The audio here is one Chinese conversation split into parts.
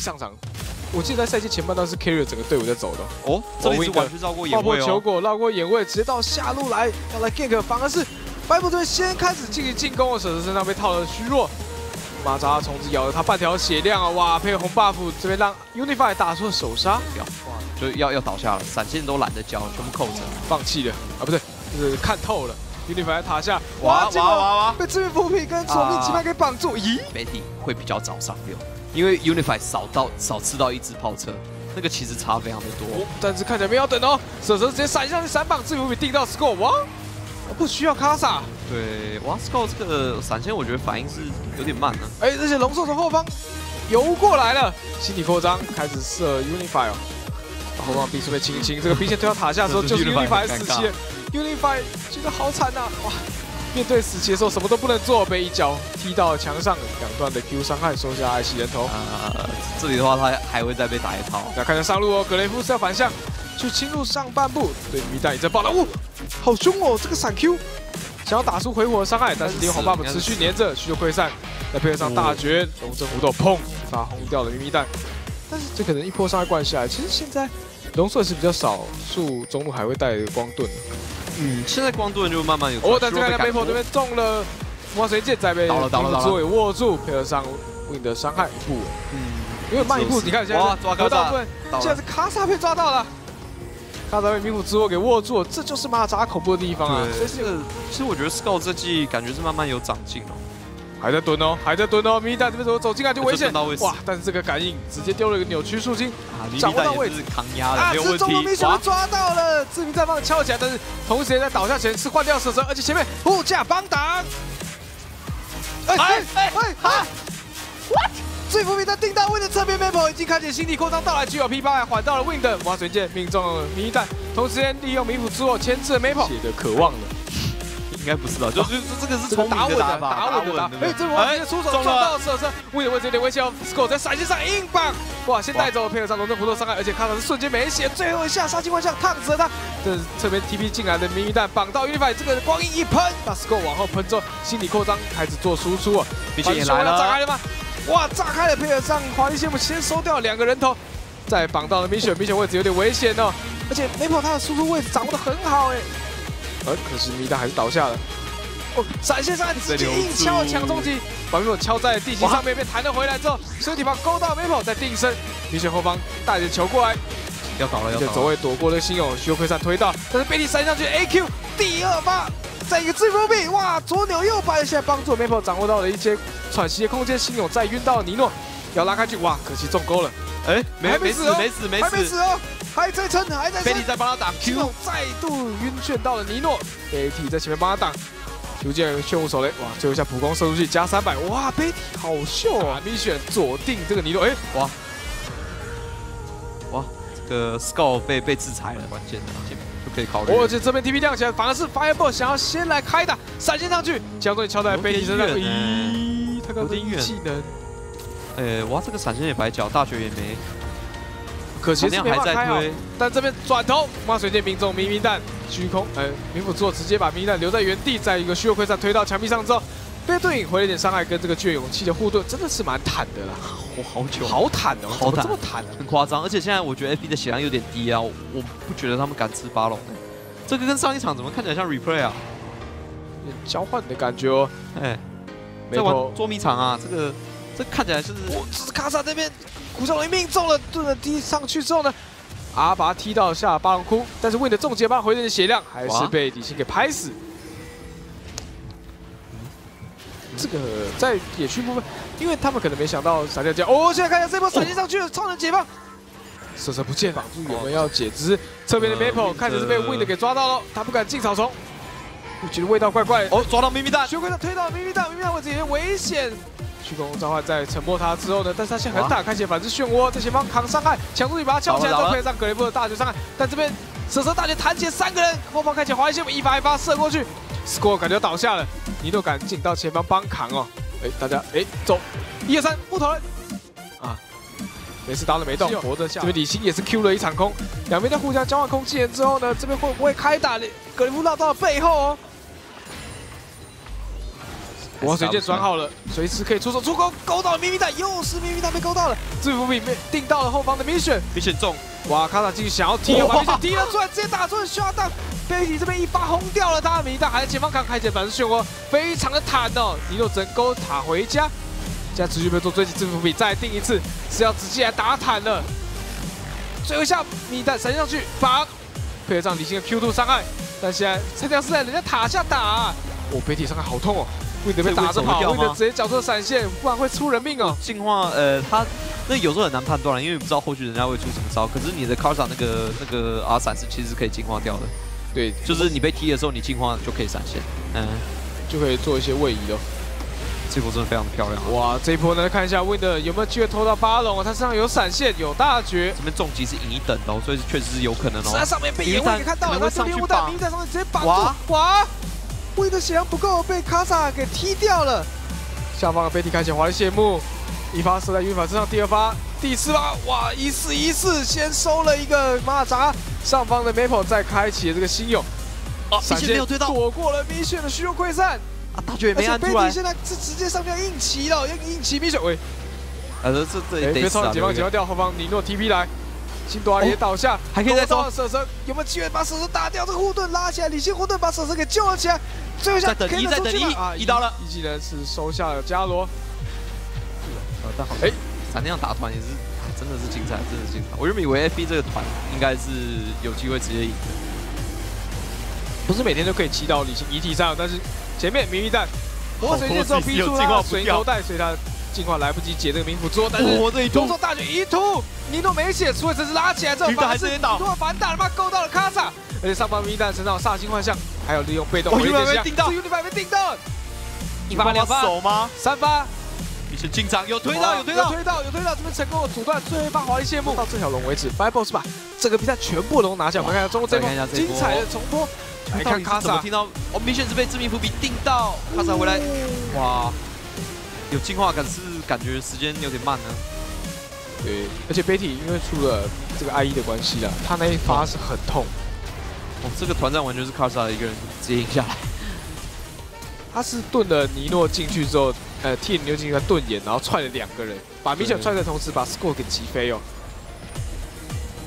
一上场，我记得在赛季前半段是 carry 整个队伍在走的。哦，这一直完全绕过眼位哦，球果绕过眼位，直接到下路来要来 gank， 反而是白虎队先开始进行进攻，舍得身上被套的虚弱。 马扎虫子咬了他半条血量啊！哇，配合红 buff 这边让 Unify 打出了首杀，就要倒下了，闪现都懒得交，全部扣着，放弃了啊！不对，就是看透了 Unify 塔下，哇！被致命扶贫跟左边击败给绑住。咦 ，Betty 会比较早上 field， 因为 Unify 少吃到一只炮车，那个其实差非常的多。但是看起来没有等哦，蛇蛇直接闪上去闪绑，致命扶贫定到 Score， 哇！ 不需要卡萨，对，哇 ，Scout 这个闪现我觉得反应是有点慢呢、啊。而且龙兽从后方游过来了，心理扩张开始射 Unify 哦，后方 B 是被清一清，这个 B 线推到塔下的时候就是 Unify 死期 ，Unify 觉得好惨呐、啊，哇！面对死期的时候什么都不能做，被一脚踢到墙上，两段的 Q 伤害收下爱惜人头。这里的话他还会再被打一炮。那看一下上路哦，格雷夫是要反向去侵入上半部，对，迷蛋也在爆了，呜、哦！ 好凶哦！这个闪 Q 想要打出回火的伤害，但是利用红 buff 持续黏着，需求溃散，再配合上大绝龙神虎斗，砰，把轰掉了咪咪蛋。但是这可能一波伤害灌下来，其实现在龙兽是比较少数中路还会带光盾。嗯，现在光盾就慢慢有。哦，但是看到 Maple 这边中了魔神剑，再被左尾握住，配合上 Win 的伤害一步。嗯，因为慢一步，你看现在抓到大部分，现在是卡萨被抓到了。 他才被迷虎之握给握住了，这就是马扎恐怖的地方啊！所以这个，其实我觉得 Scout 这季感觉是慢慢有长进哦，还在蹲哦，还在蹲哦。咪咪蛋这边怎么走进来就危险，哇！但是这个感应直接丢了一个扭曲树精，掌握到位置扛压了，没有问题。啊！中路咪熊被抓到了，致命绽放敲起来，但是同时也在倒下前是换掉蛇蛇，而且前面护驾帮挡。What？ 最伏兵在定到 Win 的侧边 ，Maple 已经开启心理扩张到来，狙 P8 来缓到了 Win 的魔神剑，命中了迷蛋，同时间利用迷虎之握牵制 Maple。写的渴望了，应该不是吧？就是这个是从打稳的打。哎，这魔神剑出手撞到蛇蛇 ，Win 的位置有点危险哦。Score 在闪现上硬绑，哇，先带走，配合上龙正虎斗伤害，而且卡塔是瞬间没血，最后一下杀进万象烫死了他。这侧边 TP 进来的迷蛋绑到 Unify， 这个光影一喷，把 Score 往后喷之后，心理扩张开始做输出啊，毕竟也来了。 哇！炸开了，配合上华丽羡慕先收掉两个人头，再绑到了 Mission 位置有点危险哦。而且 Maple 他的输出位置掌握的很好哎。可是咪蛋还是倒下了。哦，闪现上来直接硬敲强中击，把 Maple 敲在地形上面，被弹了回来之后，身体旁勾到 Maple 再定身。Mission 后方带着球过来，要倒了，要倒了。走位躲过了心勇，徐克善推到，但是贝蒂闪上去 AQ 第二发。 再一个自封闭，哇，左扭右摆，现在帮助 Maple 掌握到了一些喘息的空间。新勇再晕到了尼诺，要拉开去，哇，可惜中钩了。哎，没死，还没死哦，还在撑，还在撑。Betty 在帮他挡 ，Q 勇再度晕眩到了尼诺 ，Betty 在前面帮他挡。逐渐炫舞手雷，哇，最后一下普攻射出去加300，哇 ，Betty 好秀啊 ！Mission 左定这个尼诺，哎，哇，这个 Scout 被制裁了，关键的。 可以考虑。而且这边 TP 亮起来，反而是 Fireball 想要先来开打，闪现上去，将东西敲在贝蒂身上。咦，他刚刚技能。哇，这个闪现也白缴，大学也没。可惜是没办法开哦。但这边转头，哇，水箭命中咪咪蛋，虚空。冥府座直接把咪咪蛋留在原地，在一个虚弱溃散推到墙壁上之后，被对影回了一点伤害，跟这个具有勇气的护盾真的是蛮坦的啦。我好久。好坦哦，好坦，这么坦，很夸张。而且现在我觉得 FB 的血量有点低啊，我不觉得他们敢吃巴龙哎。这个跟上一场怎么看起来像 replay 啊？有点交换的感觉哦。在玩捉迷藏啊，这看起来是。哇，这是卡萨这边，古少林命中了，盾的踢上去之后呢，把他踢到下巴龙窟，但是为了终结巴回的血量，还是被李信给拍死。 这个在野区部分，因为他们可能没想到闪电解哦，现在看一下这波闪电上去了，超能解放，蛇蛇不见，绑住有人要解，只是侧边的 Maple 看起来是被 Wind 给抓到了，他不敢进草丛，我觉得味道怪怪。哦，抓到咪咪蛋，徐坤他推到咪咪蛋，咪咪蛋位置有点危险。虚空召唤在沉默他之后呢，但是他现在很大，开启反制漩涡，在前方扛伤害，强助力把他敲起来，再配上格雷夫的大绝伤害，但这边蛇蛇大绝弹起三个人，后方开启滑一线，一发一发射过去。 Score 感觉倒下了，尼诺赶紧到前方帮扛哦。大家走，1、2、3，木头人没事，打了没动，活着下。这边李信也是 Q 了一场空，两边在互相交换空气之后呢，这边会不会开打？格雷夫绕到了背后哦。我水箭转好了，随时可以出手出钩，勾到了咪咪蛋，又是咪咪蛋被勾到了，制服饼被定到了后方的 Mission 中，哇，卡塔继续想要踢，把 Mission 踢了出来，直接打中了下蛋。 Betty 这边一发轰掉了他的米蛋，还在前方扛开起反噬漩涡，非常的坦哦。尼诺整勾塔回家，现在持续被做追击制服比，再定一次是要直接来打坦了。最后一下米蛋闪上去，把配合上李信的 Q2 伤害，但现在拆掉是在人家塔下打、啊，哦 ，Betty 伤害好痛哦，不得被打着跑，不得直接角色闪现，不然会出人命哦。进化他。 那有时候很难判断了，因为你不知道后续人家会出什么招。可是你的 Karsa 那个 R 闪是其实可以净化掉的，对，就是你被踢的时候，你净化就可以闪现，嗯，就可以做一些位移了。这波真的非常漂亮、啊。哇，这一波呢，看一下 Wind 有没有机会偷到巴龙啊？他身上有闪现，有大绝，这边重击是赢一等的、哦，所以确实是有可能哦。他上面被野外给看到了，他这边物弹明在上面直接绑住，哇 ，Wind 血量不够，被 Karsa 给踢掉了。下方的贝蒂开始滑了谢幕。 一发射在Unify身上，第二发、第四发，哇，1414，先收了一个马扎。上方的 Maple 再开启了这个新勇，啊，闪现没有对到，躲过了 Mission 的虚弱溃散。啊，大绝也没按出来。Betty 现在是直接上吊硬骑了，要硬骑 Mission。喂，啊，这别超了，解放掉，后方尼诺 TP 来，辛多拉也倒下，还可以再抓蛇神，有没有机会把蛇神打掉？这个护盾拉起来，理性护盾把蛇神给救了起来。最后一下可以再等一，啊，一刀了，一技能是收下了伽罗。 但好，哎，咱那样打团也是，真的是精彩，真的是精彩。我原本以为 FB 这个团应该是有机会直接赢的，不是每天都可以骑到李信遗体上，但是前面明玉蛋，魔水箭之后逼出他水头带，所以他进化来不及解这个冥府之后，但是突破大绝一突，尼诺没血，除了这次拉起来之后，还是尼诺反打，他妈勾到了卡萨，而且上方明玉蛋身上煞星幻象，还有利用被动回血下，这 Unify 被定到，一发两发手吗？三发。 是进场有推到，有推到，有推到，有推到，这边成功的阻断最后一发华丽谢幕，到这条龙为止。Fireball 是把整个比赛全部龙拿下。我们看一下中路这波精彩的重播，来看卡萨，听到哦 ，Mission 是被致命伏笔定到，卡萨回来，哇，有进化感，是感觉时间有点慢呢。对，而且 Betty 因为出了这个 IE 的关系啦，他那一发是很痛。哦，这个团战完全是卡萨一个人直接赢下来。他是盾了尼诺进去之后。 替你牛进行盾眼，然后踹了两个人，把米雪踹的同时，把 Score 给击飞哦。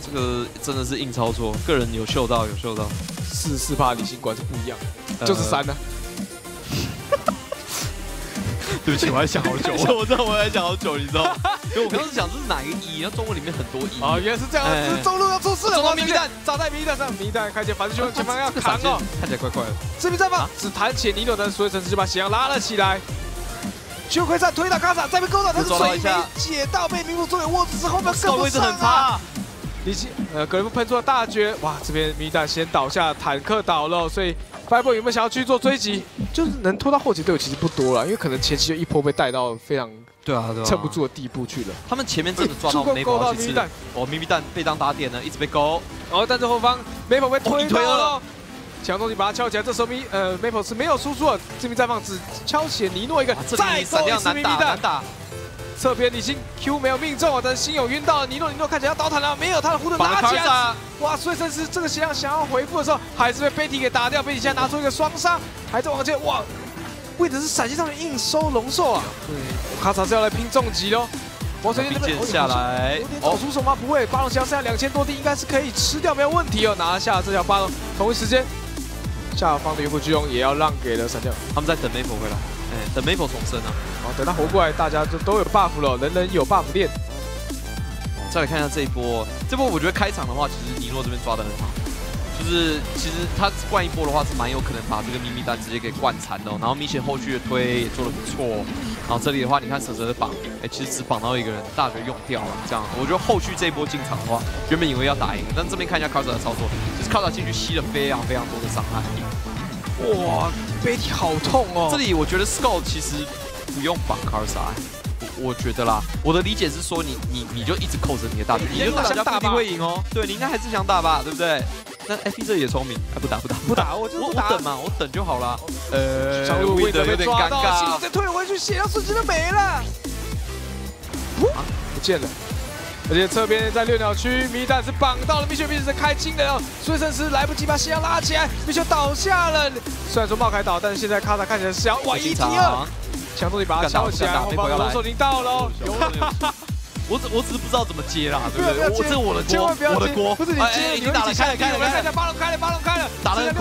这个真的是硬操作，个人有嗅到，有嗅到。448理性果然是不一样，就是3呢。对不起，我还想好久，我知道我还想好久，你知道吗？因为我刚刚想这是哪一个一，然后中文里面很多一。哦，原来是这样，这是中路要出事了。中路迷蛋，砸在迷蛋上，迷蛋开启反噬漩涡，前方要扛哦，看起来怪怪的。这边再放，只弹起尼诺，但是所有城市就把血量拉了起来。 就会再推到卡萨，再被勾到，但是水没解到，被冥府作为握住之后，面更不上啊！李信，格雷夫喷出了大绝，哇，这边米蛋先倒下，坦克倒了，所以 Fireball 有没有想要去做追击？就是能拖到后期队友其实不多了，因为可能前期就一波被带到非常撑不住的地步去了。他们前面真的抓到 Maple 好几次，哦，咪咪蛋被当打点了，一直被勾，然后但是后方 Maple 被推到了。 强攻击把他敲起来，这时候Maple 是没有输出的，这边再放只敲血尼诺一个，再闪亮难打难打。侧边李信 Q 没有命中啊，但是心有晕到了尼诺，尼诺看起来要倒塔了，没有他的护盾拉起来，哇！所以这是这个血量想要回复的时候，还是被 Betty 给打掉。Betty 现在拿出一个双杀，还在往前，哇！为的是闪现上面硬收龙兽啊，卡萨是要来拼重击喽。 王水剑这边下来，有点早出手吗？不会，巴龙剩下2000多滴，应该是可以吃掉，没有问题哦。拿下这条巴龙，同一时间，下方的云虎巨龙也要让给了闪电，他们在等 Maple 回来，哎，等 Maple 重生啊！哦，等他活过来，大家都有 buff 了，人人有 buff 链。再来看一下这一波，这波我觉得开场的话，其实尼诺这边抓得很好，就是其实他灌一波的话是蛮有可能把这个秘密单直接给灌残的、哦，然后Mission后续的推也做得不错、哦。 然后这里的话，你看蛇蛇的绑，哎，其实只绑到一个人，大绝用掉了。这样，我觉得后续这一波进场的话，原本以为要打赢，但这边看一下 Karsa 的操作，就是 Karsa 进去吸了非常非常多的伤害。哇 ，Betty 好痛哦！这里我觉得 Scout 其实不用绑 Karsa， 我觉得啦，我的理解是说你就一直扣着你的大绝，你就想打一定会赢哦。对，你应该还是想打吧，对不对？ 那 FB 这也聪明，哎，不打，我等嘛，我等就好了。小鹿被有点尴尬，系统再退回去，血量瞬间就没了，啊，不见了。而且侧边在6秒区，米蛋是绑到了，米雪毕竟是开清的哦，所以甚至来不及把血量拉起来，米雪倒下了。虽然说冒牌倒，但是现在卡萨看起来是要哇1T2。强动你把它敲起来，红方手已经到喽。我只是不知道怎么接啦，对不对？我的锅，我的锅，不是你接，你打了，开了，八龙开了，打得很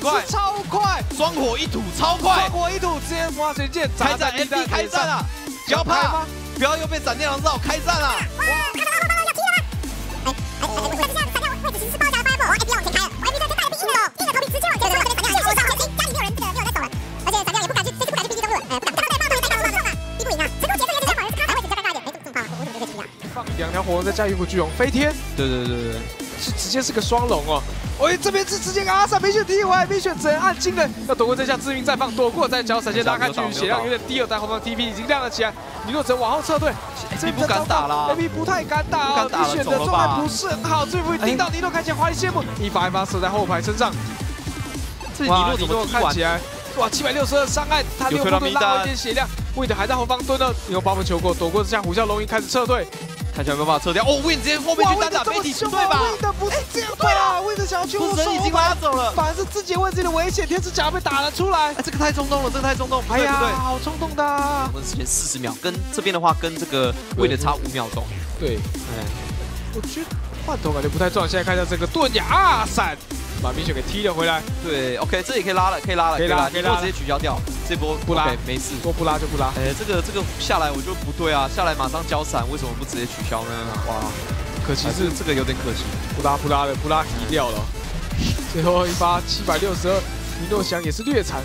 快，超快，双火一吐，超快，双火一吐，直接花水箭开战 ，FB 开战啊！不要怕，不要又被闪电狼绕，开战啊！两条火龙再加一股巨龙飞天，对，是直接是个双龙哦。哎，这边是直接阿萨，Mission第一回，Mission只能按金人，要躲过这下致命绽放，躲过再脚闪现拉开距离，血量有点低，但后方 TP 已经亮了起来。你若只能往后撤退，这不敢打啦 ，FB 不太敢打哦。你选的状态不是很好，最后听到尼诺开起来华丽谢幕，一发射在后排身上。这尼诺怎么看起来？哇，762伤害，他六波盾拉回一点血量。Wind 还在后方蹲了，有帮忙求过，躲过这下虎啸龙吟开始撤退。 看起来没办法撤掉哦 ，Win 直接后面去单打 Betty 对吧 ？Win 不是这样对啊 ，Win 想要去护人已经拉走了，反而是自己为自己的危险，天使甲被打了出来。这个太冲动了，哎呀，好冲动的。我们之前40秒，跟这边的话跟这个 Win 差5秒钟。对，哎，我觉得换头感觉不太重要。现在看一下这个盾甲啊闪，把Mission给踢了回来。对 ，OK， 这里可以拉了，可以拉，直接取消掉。 这波不拉，没事，说不拉就不拉。哎，这个下来我就不对啊，下来马上交闪，为什么不直接取消呢？哇，可惜是这个有点可惜，不拉踢掉了。最后一发762，尼诺翔也是略残。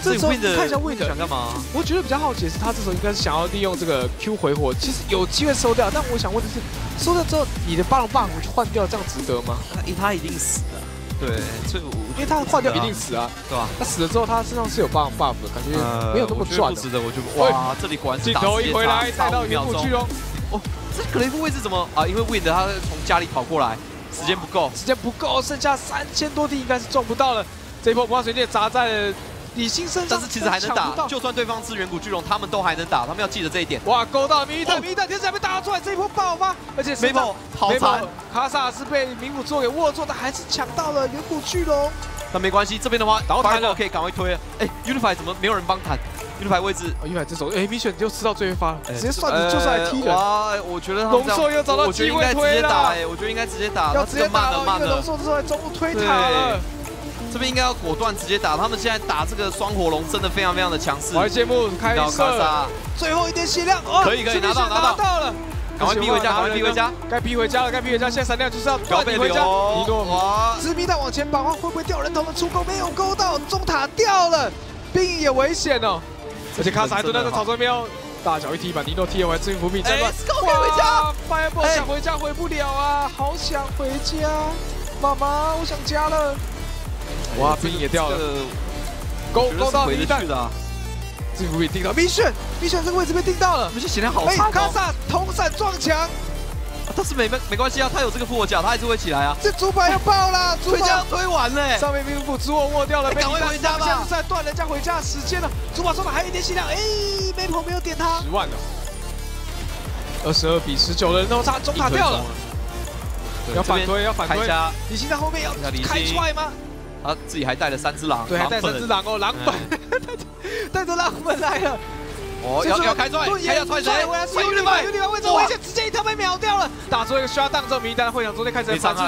这时候看一下 Wind 想干嘛？我觉得比较好奇是，他这时候应该是想要利用这个 Q 回火，其实有机会收掉。但我想问的是，收掉之后你的霸王去换掉，这样值得吗？他一定死的。 对，这个因为他换掉一定死啊，对吧？他死了之后，他身上是有 buff 的，感觉没有那么赚。值得，我就哇，这里果然是打死。镜头一回来，带到远处去哦。哦，这格雷夫位置怎么啊？因为 Wind 他从家里跑过来，时间不够，剩下3000多滴应该是撞不到了。这一波不怕水电砸在李欣身上，但是其实还能打，就算对方是远古巨龙，他们都还能打，他们要记得这一点。哇，勾到迷一代，天使还没打出来，这一波爆发，而且Maple好惨，卡萨是被名古座给握住，但还是抢到了远古巨龙。那没关系，这边的话倒弹了，可以赶快推。哎 ，Unify 怎么没有人帮弹 ？Unify 位置 ，Unify 这手，哎 ，Mission 就吃到最后一发了，直接算你就算来踢人。哇，我觉得龙兽又找到机会推了，我觉得应该直接打，要直接打了，因为龙兽这时候在中路推塔了。 这边应该要果断直接打，他们现在打这个双火龙真的非常的强势。好，节目开始，最后一点血量，哦，可以拿到了，赶快逼回家，该逼回家了，现在闪亮就是要断你回家。尼诺，哇，直逼到往前跑，会不会掉人头的出钩？没有勾到，中塔掉了，兵也危险哦。而且卡萨还蹲在草丛边，大脚一踢把尼诺踢回来，自寻不必争了。回家 ，Fireball 想回家回不了啊，好想回家，妈妈，我想家了。 哇，兵也掉了，勾到回去的，这不被盯到。Mission 这个位置被盯到了，我们显得好惨。卡萨同闪撞墙，但是没关系啊，他有这个复活甲，他还是会起来啊。这主板要爆了，主板推完了，上面兵符主握掉了，赶快回家吧。再断人家回家时间了，主板上面还有一点血量，哎，Maple没有点他。10万了，22比19的人头差，中塔掉了，要反推。李信在后面要开踹吗？ 他自己还带了3只狼，对，还带3只狼哦，狼本，带着狼本来了，哦，要开踹，要踹谁？有点位置危险，直接一条被秒掉了，打出一个刷档之后，名单会长昨天开始反击，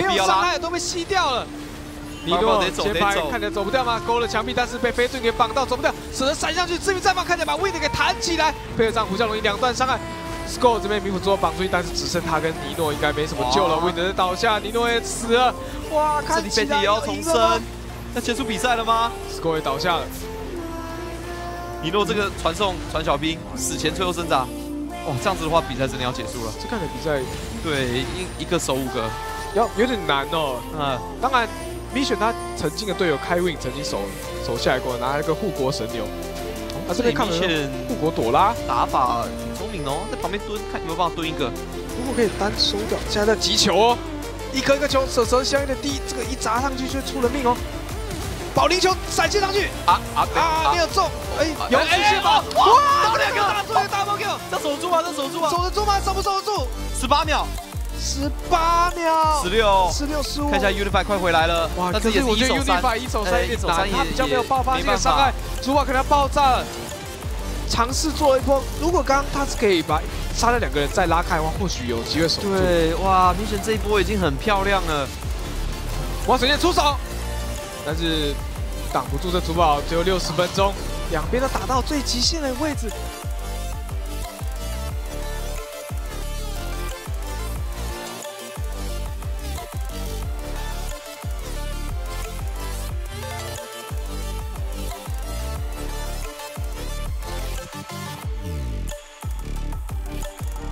没有伤害，都被吸掉了。尼诺前排看着走不掉吗？勾了墙壁，但是被飞盾给绑到，走不掉，只能闪上去，致命绽放，看见把 Wind 给弹起来，配合上虎啸龙吟2段伤害。 Score 这边名辅之后绑出去，但是只剩他跟尼诺，应该没什么救了。Wind 倒下，尼诺也死了。哇，看起来要重生，要结束比赛了吗 ？Score 也倒下了。尼诺这个传送传小兵，死前最后挣扎。哇，这样子的话，比赛真的要结束了。这看起来比赛对一个守5个，有点难哦。嗯，当然 ，Mission 他曾经的队友开 Win 曾经守下来过，拿了个护国神牛。他这边看了护国朵拉打法。 哦，在旁边蹲，看有没有办法蹲一个。如果可以单收掉，现在在击球哦，一颗球，蛇相应的第这个一砸上去就出了命哦。保龄球闪现上去，没有中，哎，有直线吧？哇，2个大猫 Q， 这守住吗？守得住吗？守不住？18秒，18秒，16，15。看一下 Unify 快回来了，哇，但是我觉得 Unify 1守3有点难，他比较没有爆发性的伤害，主网可能要爆炸了。尝试做一波。如果刚刚他是可以把杀掉两个人再拉开的话，或许有机会守住。对，哇，明显这一波已经很漂亮了。哇，水箭出手，但是挡不住这主堡，只有60分钟。两边都打到最极限的位置，